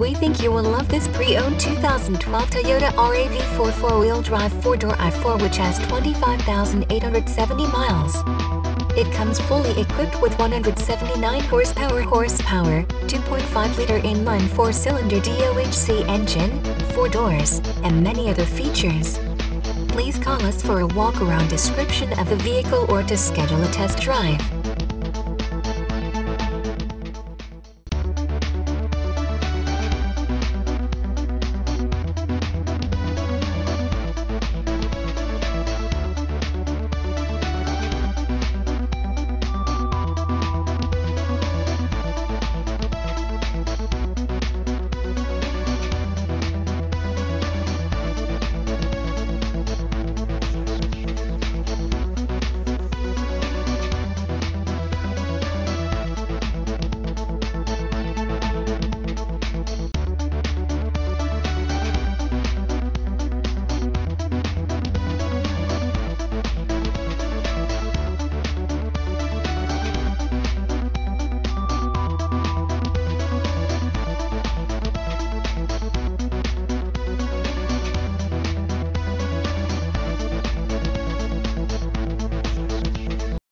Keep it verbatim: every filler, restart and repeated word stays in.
and we think you will love this pre-owned two thousand twelve Toyota R A V four four-wheel drive four-door I four, which has twenty-five thousand eight hundred seventy miles. It comes fully equipped with one hundred seventy-nine horsepower horsepower, two point five liter inline four-cylinder D O H C engine, four doors, and many other features. Please call us for a walk-around description of the vehicle or to schedule a test drive.